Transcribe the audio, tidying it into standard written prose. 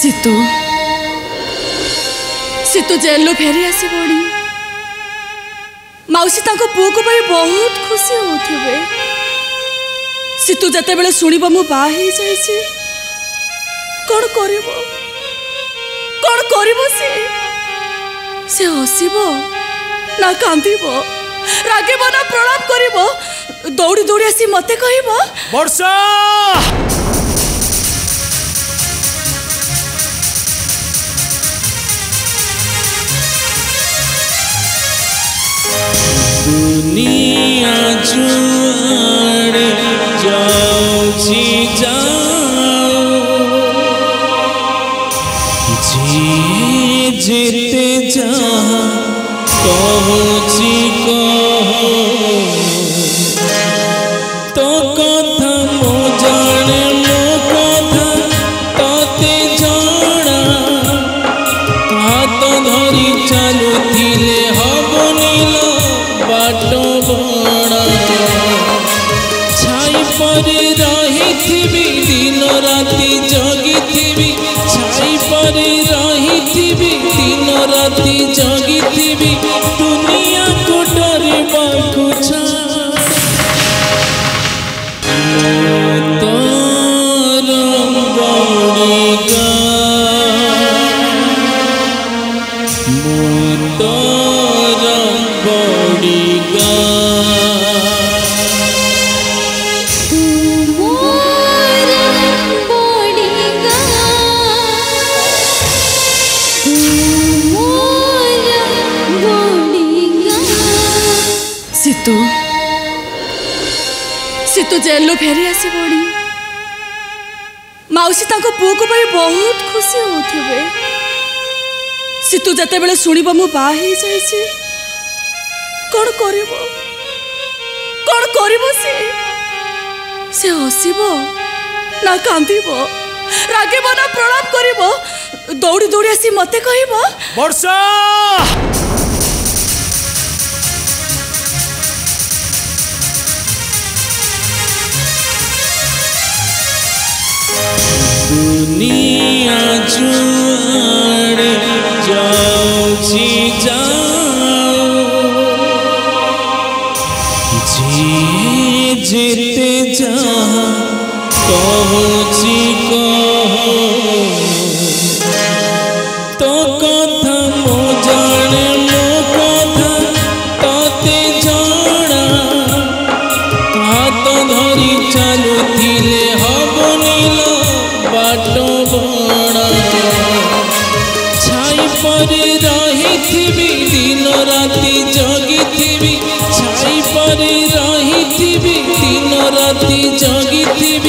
सीतू सीतू जेल लो फेरी आसबणी मौसी ताको पुओ को पाई बहुत खुशी होथिबे। सीतू जते बेले सुनिबो मु बा हे जाईछे कोन करबो से हसीबो ना कांदीबो रागीबो ना प्रणाम करबो दौड़ी दौड़ी आसी मते कहबो वर्षा दुनिया जुआड़े जाऊची जीते जा कहूची जेल फेरी आसबणी मौसी ताको पुओ को पाई बहुत खुशी होथिबे। सीतू जते बेले सुनिबो मु बा हे जाईछे कोन करबो से हसीबो ना कांदीबो रागीबो ना प्रणाम करबो दौड़ी दौड़ी आसी मते कहबो वर्षा दुनिया जुआड़े जाऊची जीते जा कहूची तो कथा मो जाने मो कथा तते जाना हाथ धरी चलुथिले दिन राति जगी।